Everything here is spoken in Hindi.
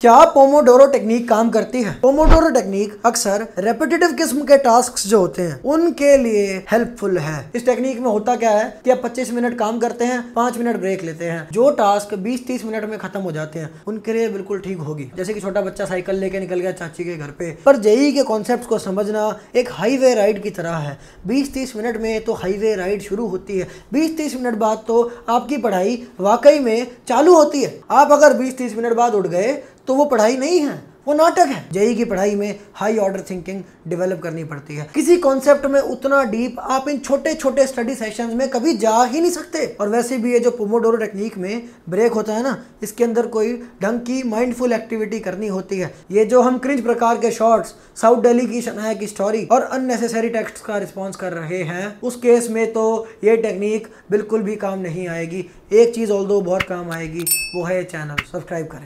क्या पोमोडोरो टेक्निक काम करती है? पोमोडोरो टेक्निक अक्सर रेपिटेटिव किस्म के टास्क्स जो होते हैं उनके लिए हेल्पफुल है। इस टेक्निक में होता क्या है कि आप 25 मिनट काम करते हैं, 5 मिनट ब्रेक लेते हैं। जो टास्क 20-30 मिनट में खत्म हो जाते हैं उनके लिए बिल्कुल ठीक होगी। जैसे कि छोटा बच्चा साइकिल लेके निकल गया चाची के घर पे। पर जेईई के कॉन्सेप्ट को समझना एक हाईवे राइड की तरह है। 20-30 मिनट में तो हाईवे राइड शुरू होती है, 20-30 मिनट बाद तो आपकी पढ़ाई वाकई में चालू होती है। आप अगर 20-30 मिनट बाद उठ गए तो वो पढ़ाई नहीं है, वो नाटक है। जेईई की पढ़ाई में हाई ऑर्डर थिंकिंग डेवलप करनी पड़ती है। किसी कॉन्सेप्ट में उतना डीप आप इन छोटे छोटे स्टडी सेशंस में कभी जा ही नहीं सकते। और वैसे भी ये जो पोमोडोरो टेक्निक में ब्रेक होता है ना, इसके अंदर कोई ढंग की माइंडफुल एक्टिविटी करनी होती है। ये जो हम क्रिंज प्रकार के शॉर्ट्स, साउथ दिल्ली की शनाया की स्टोरी और अननेसेसरी टेक्स्ट का रिस्पॉन्स कर रहे हैं, उस केस में तो ये टेक्निक बिल्कुल भी काम नहीं आएगी। एक चीज़ ऑल्दो बहुत काम आएगी, वो है चैनल सब्सक्राइब करें।